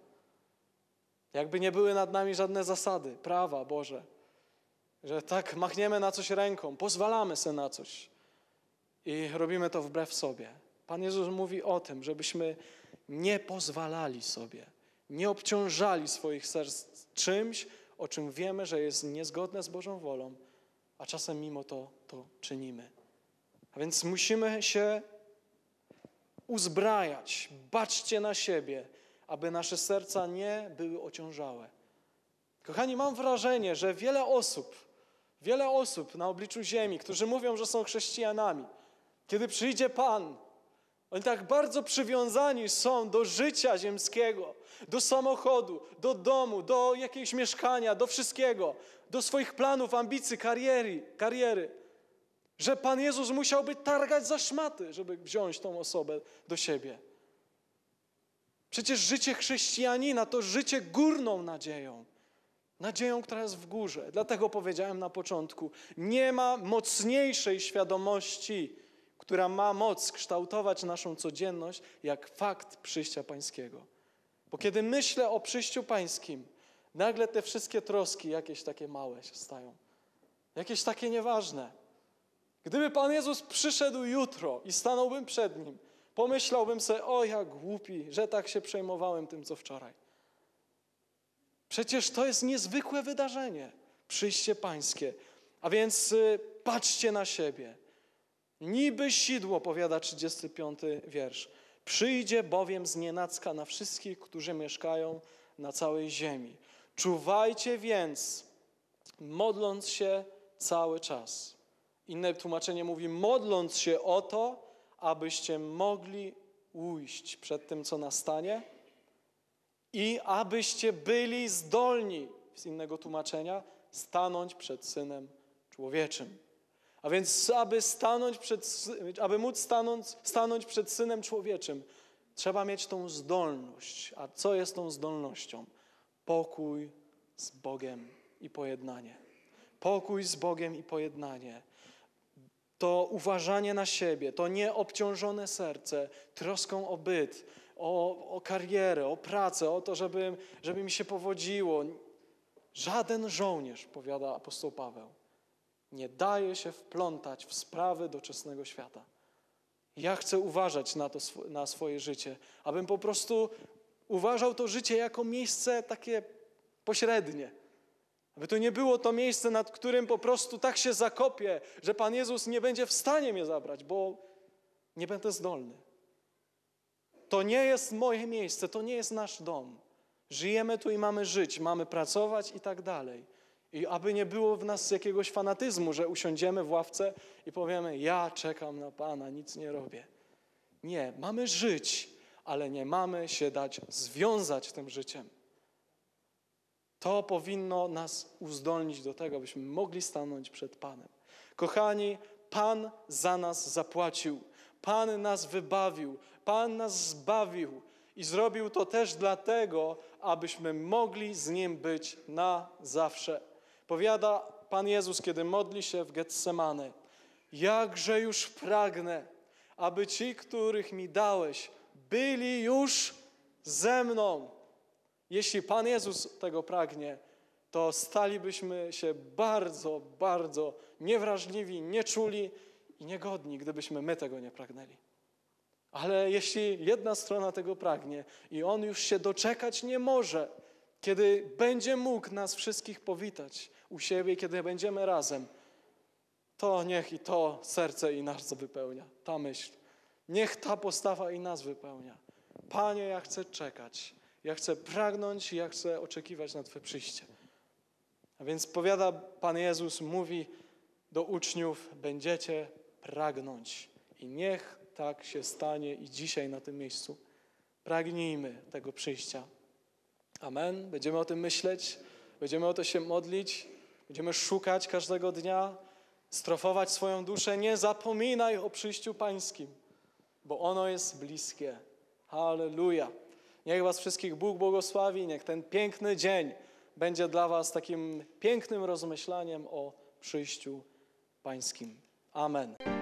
Jakby nie były nad nami żadne zasady, prawa Boże. Że tak machniemy na coś ręką, pozwalamy sobie na coś i robimy to wbrew sobie. Pan Jezus mówi o tym, żebyśmy nie pozwalali sobie, nie obciążali swoich serc czymś, o czym wiemy, że jest niezgodne z Bożą wolą, a czasem mimo to to czynimy. A więc musimy się uzbrajać, baczcie na siebie, aby nasze serca nie były ociążałe. Kochani, mam wrażenie, że wiele osób Wiele osób na obliczu ziemi, którzy mówią, że są chrześcijanami, kiedy przyjdzie Pan, oni tak bardzo przywiązani są do życia ziemskiego, do samochodu, do domu, do jakiegoś mieszkania, do wszystkiego, do swoich planów, ambicji, kariery, kariery, że Pan Jezus musiałby targać za szmaty, żeby wziąć tą osobę do siebie. Przecież życie chrześcijanina to życie górną nadzieją. Nadzieją, która jest w górze. Dlatego powiedziałem na początku, nie ma mocniejszej świadomości, która ma moc kształtować naszą codzienność, jak fakt przyjścia Pańskiego. Bo kiedy myślę o przyjściu Pańskim, nagle te wszystkie troski jakieś takie małe się stają. Jakieś takie nieważne. Gdyby Pan Jezus przyszedł jutro i stanąłbym przed Nim, pomyślałbym sobie, o jak głupi, że tak się przejmowałem tym, co wczoraj. Przecież to jest niezwykłe wydarzenie, przyjście Pańskie. A więc y, patrzcie na siebie. Niby sidło, powiada trzydziesty piąty wiersz. Przyjdzie bowiem znienacka na wszystkich, którzy mieszkają na całej ziemi. Czuwajcie więc, modląc się cały czas. Inne tłumaczenie mówi, modląc się o to, abyście mogli ujść przed tym, co nastanie, i abyście byli zdolni, z innego tłumaczenia, stanąć przed Synem Człowieczym. A więc, aby, stanąć przed, aby móc stanąć, stanąć przed Synem Człowieczym, trzeba mieć tą zdolność. A co jest tą zdolnością? Pokój z Bogiem i pojednanie. Pokój z Bogiem i pojednanie. To uważanie na siebie, to nieobciążone serce, troską o byt, O, o karierę, o pracę, o to, żeby, żeby mi się powodziło. Żaden żołnierz, powiada apostoł Paweł, nie daje się wplątać w sprawy doczesnego świata. Ja chcę uważać na to, na swoje życie, abym po prostu uważał to życie jako miejsce takie pośrednie. Aby to nie było to miejsce, nad którym po prostu tak się zakopię, że Pan Jezus nie będzie w stanie mnie zabrać, bo nie będę zdolny. To nie jest moje miejsce, to nie jest nasz dom. Żyjemy tu i mamy żyć, mamy pracować i tak dalej. I aby nie było w nas jakiegoś fanatyzmu, że usiądziemy w ławce i powiemy, ja czekam na Pana, nic nie robię. Nie, mamy żyć, ale nie mamy się dać związać tym życiem. To powinno nas uzdolnić do tego, byśmy mogli stanąć przed Panem. Kochani, Pan za nas zapłacił. Pan nas wybawił. Pan nas zbawił. I zrobił to też dlatego, abyśmy mogli z Nim być na zawsze. Powiada Pan Jezus, kiedy modli się w Getsemane. Jakże już pragnę, aby ci, których mi dałeś, byli już ze mną. Jeśli Pan Jezus tego pragnie, to stalibyśmy się bardzo, bardzo niewrażliwi, nieczuli i niegodni, gdybyśmy my tego nie pragnęli. Ale jeśli jedna strona tego pragnie i On już się doczekać nie może, kiedy będzie mógł nas wszystkich powitać u siebie, kiedy będziemy razem, to niech i to serce i nas wypełnia, ta myśl. Niech ta postawa i nas wypełnia. Panie, ja chcę czekać, ja chcę pragnąć i ja chcę oczekiwać na Twe przyjście. A więc powiada Pan Jezus, mówi do uczniów, będziecie pragnąć. I niech tak się stanie i dzisiaj na tym miejscu. Pragnijmy tego przyjścia. Amen. Będziemy o tym myśleć, będziemy o to się modlić, będziemy szukać każdego dnia, strofować swoją duszę. Nie zapominaj o przyjściu Pańskim, bo ono jest bliskie. Halleluja. Niech was wszystkich Bóg błogosławi, niech ten piękny dzień będzie dla was takim pięknym rozmyślaniem o przyjściu Pańskim. Amen.